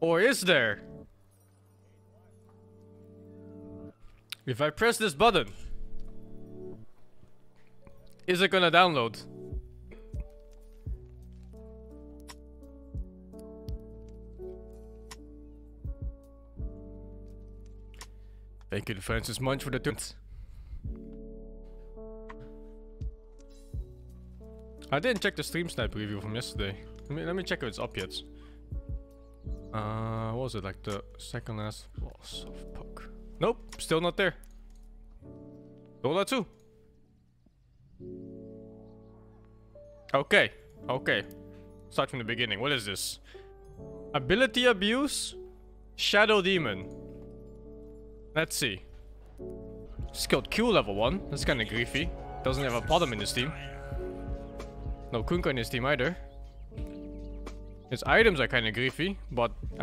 Or is there? If I press this button, is it gonna download? Thank you to Francis Munch for the tunes. I didn't check the StreamSniper review from yesterday. Let me check if it's up yet. What was it, like the second last boss of Puck? Nope, still not there. Zola too. Okay, okay. Start from the beginning. What is this? Ability abuse? Shadow Demon. Let's see. Skilled Q level 1. That's kind of griefy. Doesn't have a bottom in his team. No Kunka in his team either. His items are kind of griefy, but...